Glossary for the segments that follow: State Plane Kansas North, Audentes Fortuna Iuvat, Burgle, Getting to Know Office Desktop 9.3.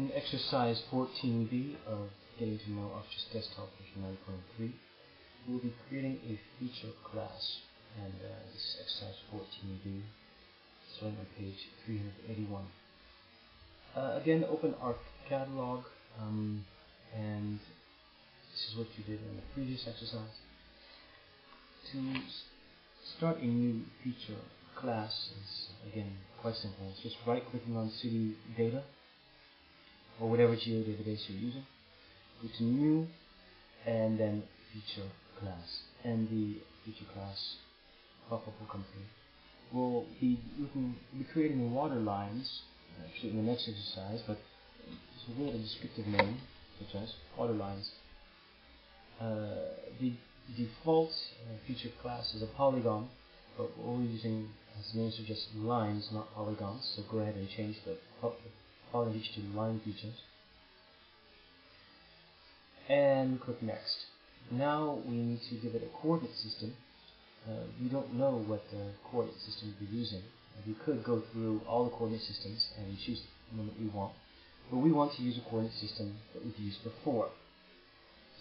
In exercise 14B of Getting to Know Office Desktop 9.3, we'll be creating a feature class, and this is exercise 14B, starting on page 381. Again, open our catalog, and this is what you did in the previous exercise. To start a new feature class is, again, quite simple. It's just right-clicking on city data, or whatever geo database you're using, go to new, and then feature class, and the feature class pop-up will come through. We'll be creating water lines, actually in the next exercise, but it's a really descriptive name, such as water lines. The default feature class is a polygon, but we're all using, as the name suggests, lines, not polygons, so go ahead and change the polygon to line features, and click next. Now we need to give it a coordinate system. We don't know what the coordinate system we're using. We could go through all the coordinate systems and choose the one that we want, but we want to use a coordinate system that we've used before.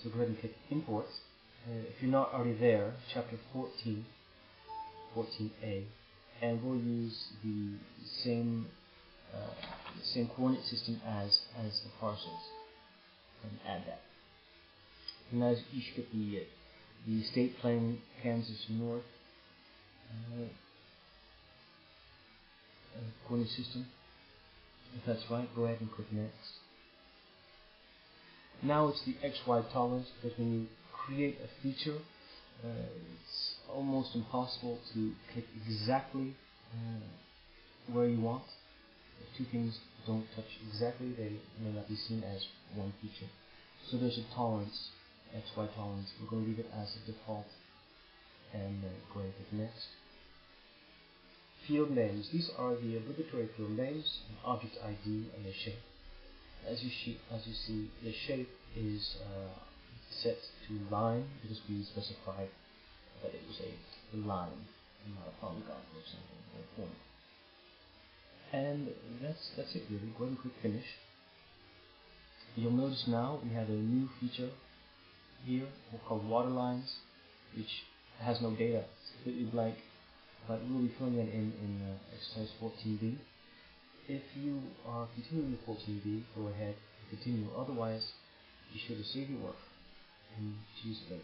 So go ahead and click import. If you're not already there, chapter 14, 14A, and we'll use the same coordinate system as the parcels, and add that. And now you should get the State Plane Kansas North coordinate system. If that's right, go ahead and click next. Now it's the XY tolerance, because when you create a feature, it's almost impossible to click exactly where you want. If two things don't touch exactly, they may not be seen as one feature. So there's a tolerance, XY tolerance. We're going to leave it as a default, and then go ahead and click next. Field names. These are the obligatory field names, object ID, and the shape. As you see, the shape is set to line, because we specified that it was a line, and not a polygon or something, or a point. And that's it really. Go ahead and click finish. You'll notice now we have a new feature here called water lines, which has no data. It's completely blank, but we'll be filling it in exercise 14B. If you are continuing with 14B, go ahead and continue. Otherwise, be sure to save your work and choose later.